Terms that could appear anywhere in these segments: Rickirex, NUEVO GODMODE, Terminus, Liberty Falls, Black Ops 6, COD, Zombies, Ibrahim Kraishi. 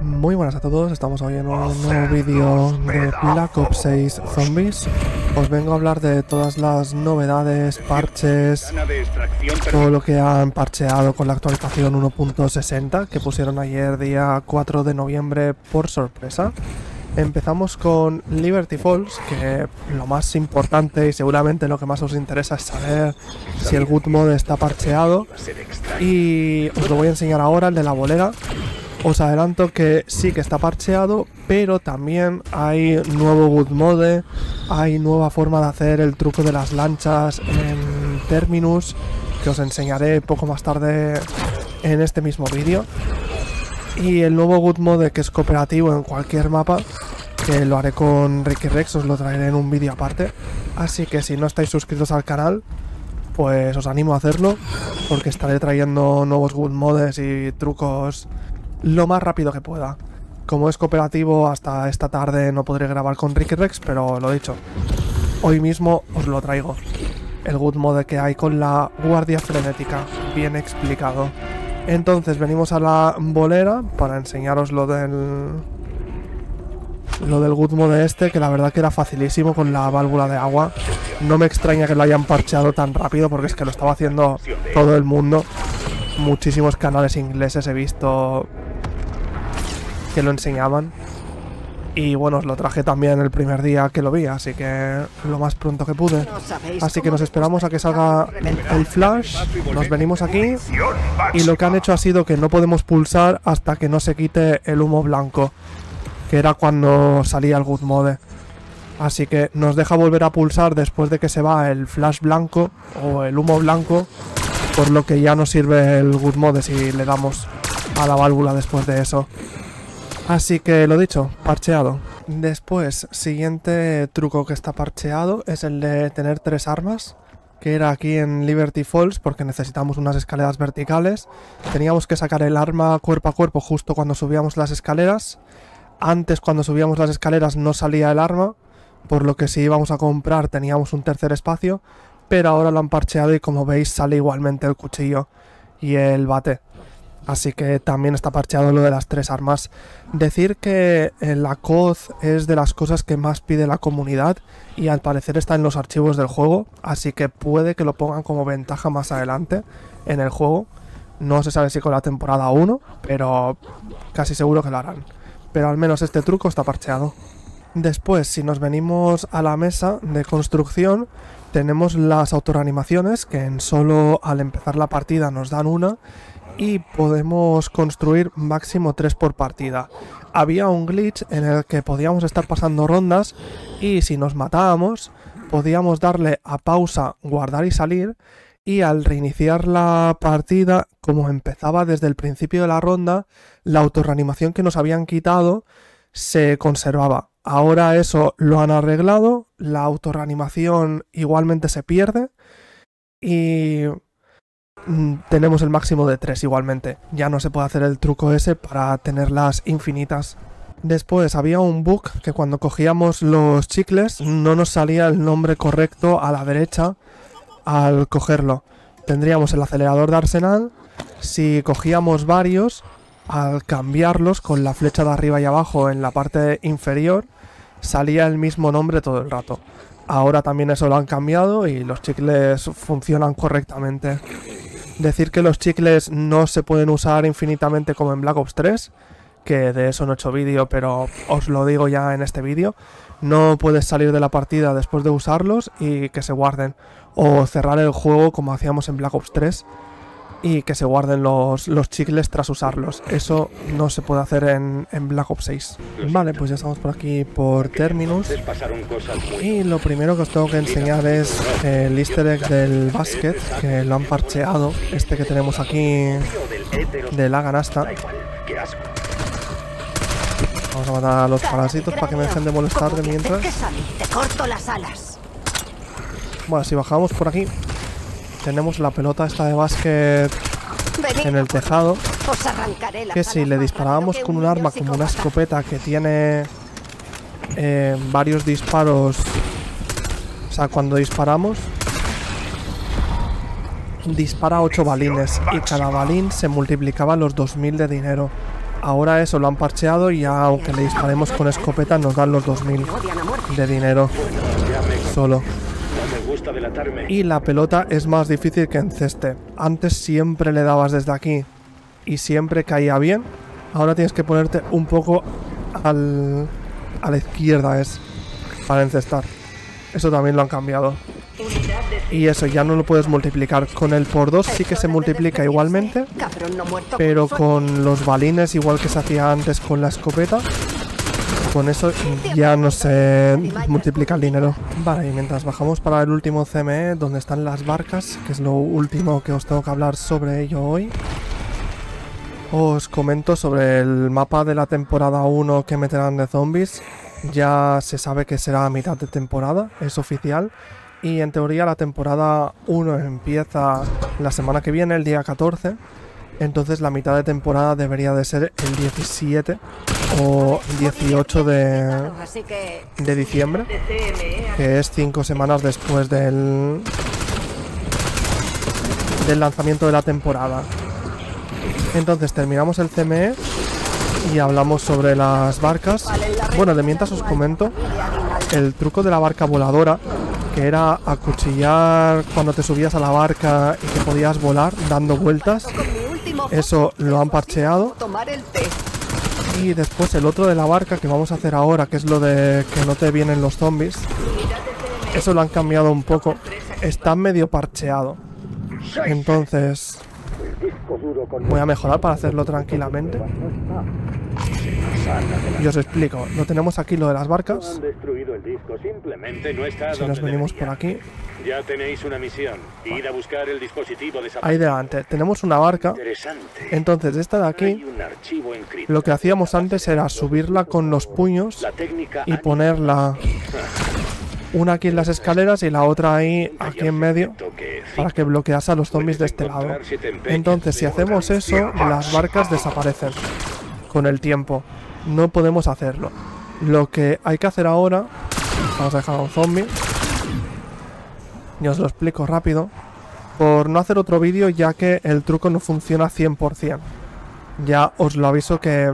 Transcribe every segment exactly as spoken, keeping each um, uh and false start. Muy buenas a todos, estamos hoy en un nuevo vídeo de Black Ops seis Zombies. Os vengo a hablar de todas las novedades, parches, todo lo que han parcheado con la actualización uno punto sesenta que pusieron ayer día cuatro de noviembre por sorpresa. Empezamos con Liberty Falls, que lo más importante y seguramente lo que más os interesa es saber si el good mode está parcheado, y os lo voy a enseñar ahora, el de la bolera. Os adelanto que sí que está parcheado, pero también hay nuevo good mode, hay nueva forma de hacer el truco de las lanchas en Terminus, que os enseñaré poco más tarde en este mismo vídeo. Y el nuevo good mode, que es cooperativo en cualquier mapa, que lo haré con Rickirex, os lo traeré en un vídeo aparte. Así que si no estáis suscritos al canal, pues os animo a hacerlo, porque estaré trayendo nuevos good modes y trucos lo más rápido que pueda. Como es cooperativo, hasta esta tarde no podré grabar con Rickirex, pero lo dicho, hoy mismo os lo traigo. El good mode que hay con la guardia frenética, bien explicado. Entonces venimos a la bolera para enseñaros lo del lo del good mode este, que la verdad que era facilísimo con la válvula de agua. No me extraña que lo hayan parcheado tan rápido, porque es que lo estaba haciendo todo el mundo. Muchísimos canales ingleses he visto que lo enseñaban. Y bueno, os lo traje también el primer día que lo vi, así que lo más pronto que pude. Así que nos esperamos a que salga el flash, nos venimos aquí, y lo que han hecho ha sido que no podemos pulsar hasta que no se quite el humo blanco, que era cuando salía el good mode. Así que nos deja volver a pulsar después de que se va el flash blanco o el humo blanco, por lo que ya no sirve el good mode si le damos a la válvula después de eso. Así que lo dicho, parcheado. Después, siguiente truco que está parcheado es el de tener tres armas, que era aquí en Liberty Falls, porque necesitamos unas escaleras verticales. Teníamos que sacar el arma cuerpo a cuerpo justo cuando subíamos las escaleras. Antes, cuando subíamos las escaleras, no salía el arma, por lo que si íbamos a comprar teníamos un tercer espacio, pero ahora lo han parcheado y como veis sale igualmente el cuchillo y el bate. Así que también está parcheado lo de las tres armas. Decir que la C O D es de las cosas que más pide la comunidad y al parecer está en los archivos del juego, así que puede que lo pongan como ventaja más adelante en el juego. No se sabe si con la temporada uno, pero casi seguro que lo harán. Pero al menos este truco está parcheado. Después, si nos venimos a la mesa de construcción, tenemos las autoreanimaciones, que en solo al empezar la partida nos dan una, y podemos construir máximo tres por partida. Había un glitch en el que podíamos estar pasando rondas y si nos matábamos podíamos darle a pausa, guardar y salir, y al reiniciar la partida, como empezaba desde el principio de la ronda, la autorreanimación que nos habían quitado se conservaba. Ahora eso lo han arreglado, la autorreanimación igualmente se pierde y tenemos el máximo de tres igualmente. Ya no se puede hacer el truco ese para tenerlas infinitas. Después había un bug que cuando cogíamos los chicles no nos salía el nombre correcto a la derecha al cogerlo. Tendríamos el acelerador de arsenal. Si cogíamos varios, al cambiarlos con la flecha de arriba y abajo en la parte inferior, salía el mismo nombre todo el rato. Ahora también eso lo han cambiado y los chicles funcionan correctamente. Decir que los chicles no se pueden usar infinitamente como en Black Ops tres, que de eso no he hecho vídeo, pero os lo digo ya en este vídeo. No puedes salir de la partida después de usarlos y que se guarden, o cerrar el juego como hacíamos en Black Ops tres y que se guarden los, los chicles tras usarlos. Eso no se puede hacer en, en Black Ops seis. Vale, pues ya estamos por aquí por Terminus, y lo primero que os tengo que enseñar es el easter egg del basket, que lo han parcheado, este que tenemos aquí de la canasta. Vamos a matar a los parásitos para que me dejen de molestar de mientras. Bueno, si bajamos por aquí tenemos la pelota esta de básquet en el tejado, que si le disparábamos con un arma como una escopeta que tiene eh, varios disparos, o sea, cuando disparamos dispara ocho balines y cada balín se multiplicaba los dos mil de dinero. Ahora eso lo han parcheado y ya, aunque le disparemos con escopeta, nos dan los dos mil de dinero solo. Y la pelota es más difícil que enceste. Antes siempre le dabas desde aquí y siempre caía bien. Ahora tienes que ponerte un poco al, a la izquierda es para encestar. Eso también lo han cambiado. Y eso ya no lo puedes multiplicar. Con el por dos sí que se multiplica igualmente, pero con los balines, igual que se hacía antes con la escopeta, con eso ya no se multiplica el dinero. Vale, y mientras bajamos para el último C M E, donde están las barcas, que es lo último que os tengo que hablar sobre ello hoy, os comento sobre el mapa de la temporada uno que meterán de Zombies. Ya se sabe que será a mitad de temporada, es oficial. Y en teoría la temporada uno empieza la semana que viene, el día catorce. Entonces la mitad de temporada debería de ser el diecisiete o dieciocho de, de diciembre, que es cinco semanas después del, del lanzamiento de la temporada. Entonces terminamos el C M E y hablamos sobre las barcas. Bueno, de mientras os comento el truco de la barca voladora, que era acuchillar cuando te subías a la barca y que podías volar dando vueltas. Eso lo han parcheado. Y después el otro de la barca que vamos a hacer ahora, que es lo de que no te vienen los zombies, eso lo han cambiado un poco. Está medio parcheado. Entonces voy a mejorar para hacerlo tranquilamente. Y os explico, lo tenemos aquí lo de las barcas. Si nos venimos por aquí, ahí delante tenemos una barca. Entonces esta de aquí, lo que hacíamos antes era subirla con los puños y ponerla una aquí en las escaleras y la otra ahí, aquí en medio, para que bloquease a los zombies de este lado. Entonces si hacemos eso, las barcas desaparecen con el tiempo. No podemos hacerlo. Lo que hay que hacer ahora, vamos a dejar a un zombie y os lo explico rápido, por no hacer otro vídeo, ya que el truco no funciona cien por cien. Ya os lo aviso que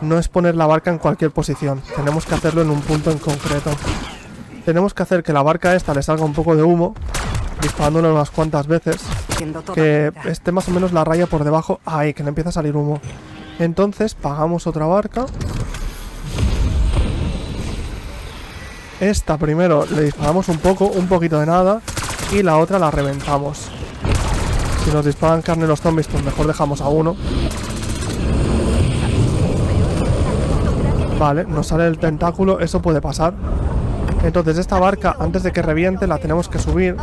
no es poner la barca en cualquier posición, tenemos que hacerlo en un punto en concreto. Tenemos que hacer que la barca esta le salga un poco de humo, disparándola unas cuantas veces, que esté más o menos la raya por debajo, ahí, que le empieza a salir humo. Entonces pagamos otra barca. Esta primero le disparamos un poco, un poquito de nada, y la otra la reventamos. Si nos disparan carne los zombies, pues mejor dejamos a uno. Vale, nos sale el tentáculo, eso puede pasar. Entonces esta barca, antes de que reviente, la tenemos que subir.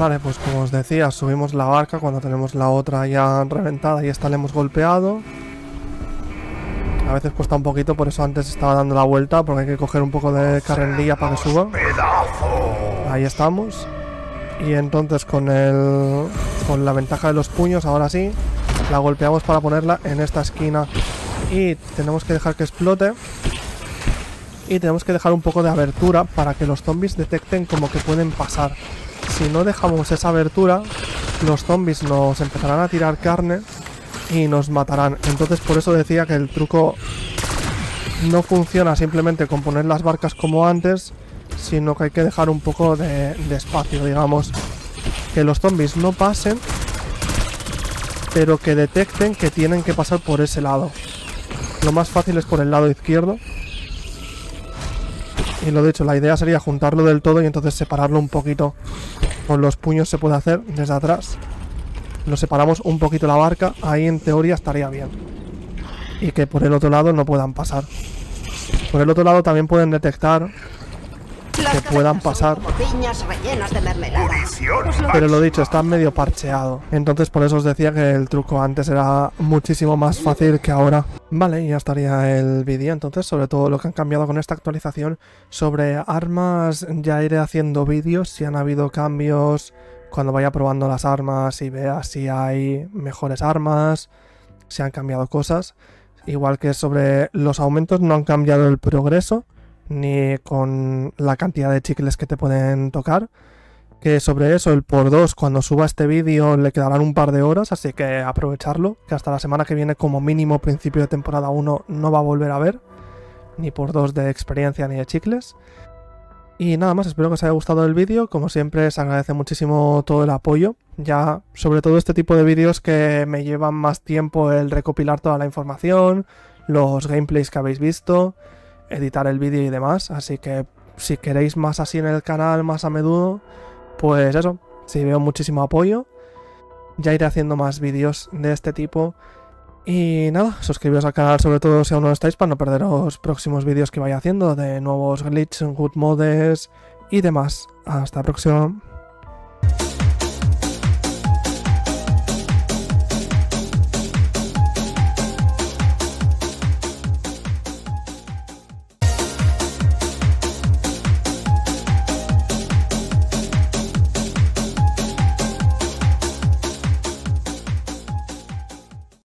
Vale, pues como os decía, subimos la barca cuando tenemos la otra ya reventada y esta la hemos golpeado. A veces cuesta un poquito, por eso antes estaba dando la vuelta, porque hay que coger un poco de carrerilla para que suba. Ahí estamos. Y entonces con el con la ventaja de los puños, ahora sí, la golpeamos para ponerla en esta esquina. Y tenemos que dejar que explote. Y tenemos que dejar un poco de abertura para que los zombies detecten como que pueden pasar. Si no dejamos esa abertura, los zombies nos empezarán a tirar carne y nos matarán. Entonces por eso decía que el truco no funciona simplemente con poner las barcas como antes, sino que hay que dejar un poco de, de espacio, digamos, que los zombies no pasen, pero que detecten que tienen que pasar por ese lado. Lo más fácil es por el lado izquierdo. Y lo dicho, la idea sería juntarlo del todo y entonces separarlo un poquito. Con los puños se puede hacer desde atrás. Nos separamos un poquito la barca, ahí en teoría estaría bien. Y que por el otro lado no puedan pasar. Por el otro lado también pueden detectar que puedan pasar, pero lo dicho, está medio parcheado. Entonces por eso os decía que el truco antes era muchísimo más fácil que ahora. Vale, y ya estaría el vídeo entonces sobre todo lo que han cambiado con esta actualización. Sobre armas ya iré haciendo vídeos si han habido cambios, cuando vaya probando las armas y vea si hay mejores armas, si han cambiado cosas. Igual que sobre los aumentos, no han cambiado el progreso ni con la cantidad de chicles que te pueden tocar, que sobre eso, el por dos, cuando suba este vídeo le quedarán un par de horas, así que aprovecharlo, que hasta la semana que viene como mínimo principio de temporada uno no va a volver a ver, ni por dos de experiencia ni de chicles. Y nada más, espero que os haya gustado el vídeo, como siempre os agradece muchísimo todo el apoyo, ya sobre todo este tipo de vídeos que me llevan más tiempo el recopilar toda la información, los gameplays que habéis visto, editar el vídeo y demás, así que si queréis más así en el canal, más a menudo, pues eso, sí veo muchísimo apoyo, ya iré haciendo más vídeos de este tipo. Y nada, suscribiros al canal sobre todo si aún no lo estáis para no perderos próximos vídeos que vaya haciendo de nuevos glitches, good modes y demás. Hasta la próxima.